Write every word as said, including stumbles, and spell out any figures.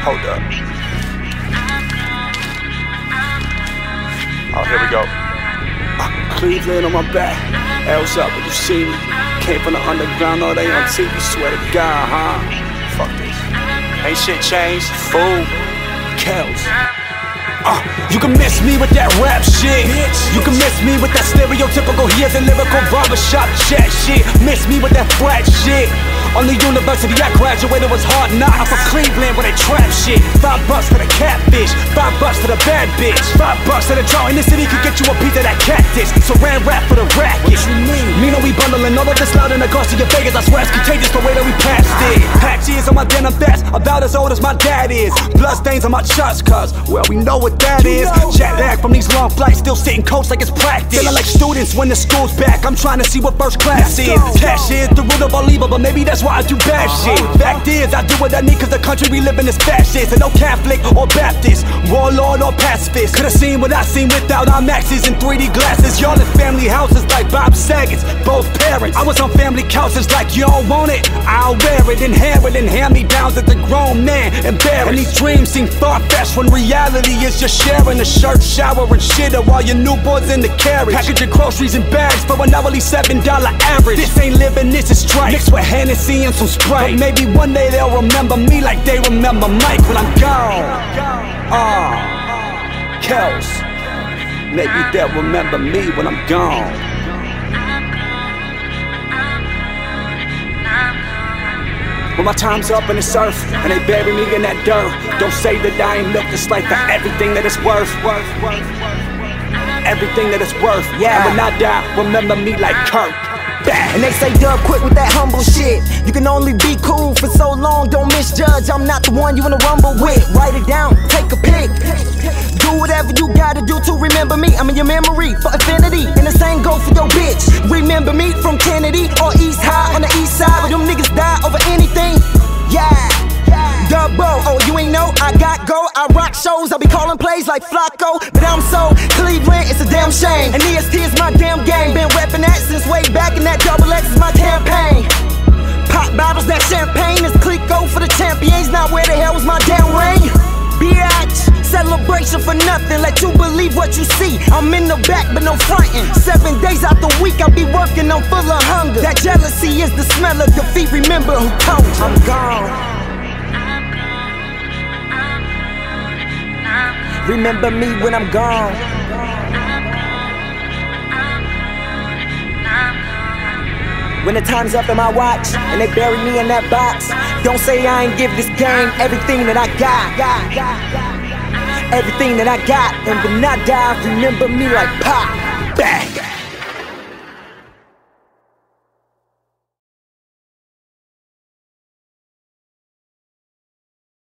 Hold up. Oh, here we go. Uh, Cleveland on my back. L's up, but you see me. Came from the underground, all they on T V. Swear to God, huh? Fuck this. Ain't shit changed. Fool. Kells. Uh, you can miss me with that rap shit. You can miss me with that stereotypical here's a lyrical barbershop chat shit. Miss me with that flat shit. On the university I graduated was Hard Knocks. I'm from Cleveland where they trap shit. Five bucks for the catfish, five bucks for the bad bitch, five bucks for the draw. In the city could get you a piece of that cactus. So ran rap for the racket. What you mean? Me know we bundling all of this loud in the Garcia Vegas. I swear it's contagious the way that we passed it. Patch years on my denim vest, about as old as my dad is. Blood stains on my shots, cause well we know what that is. Jet lag from these long flights, still sitting coach like it's practice. Feeling like students when the school's back. I'm trying to see what first class is. Cash is the root of all evil, but maybe that's why I do bad shit. Fact is, I do what I need cause the country we live in is fascist. And no Catholic or Baptist, warlord or pacifist. Could've seen what I seen without our maxis and three D glasses. Y'all in family houses like Bob Saget's, both parents. I was on family couches like you don't want it, I'll wear it. Inherit and hand-me-downs that the grown man embarrassed. And these dreams seem far-fetched when reality is just sharing a shirt, shower, and shitter while your newborn's in the carriage. Packaging groceries in bags for an hourly seven dollar average. This ain't living, this is strife. Mixed with Hennessey and some Sprite. But maybe one day they'll remember me like they remember Mike when I'm gone. Ah, uh, Kells. Maybe they'll remember me when I'm gone. When my time's up in this earth and they bury me in that dirt, don't say that I ain't milked this life for everything that it's worth. Everything that it's worth, yeah. And when I die, remember me like Kirk. And they say, Dub, quit with that humble shit. You can only be cool for so long, don't misjudge. I'm not the one you wanna rumble with. Write it down, take a pic. Do whatever you gotta do to remember me. I'm in your memory for affinity. And the same goes for your bitch. Remember me from Kennedy or East High on the east side where them niggas die over anything. Yeah, Dubbo, oh you ain't know I got go. I rock shows, I be calling plays like Flacco. But I'm so Cleveland, it's a damn shame. And E S T is my damn game. Been reppin' that since way back, and that double X is my campaign. Pop bottles, that champagne is Clico for the champions. Now where the hell is my damn ring? B X, celebration for nothing. Let you believe what you see. I'm in the back, but no frontin'. Seven days out the week, I be working, I'm full of hunger. That jealousy is the smell of defeat. Remember who told you I'm gone. Remember me when I'm gone. When the time's up in my watch and they bury me in that box, don't say I ain't give this game everything that I got. Everything that I got. And when I die, remember me like Pop. Back.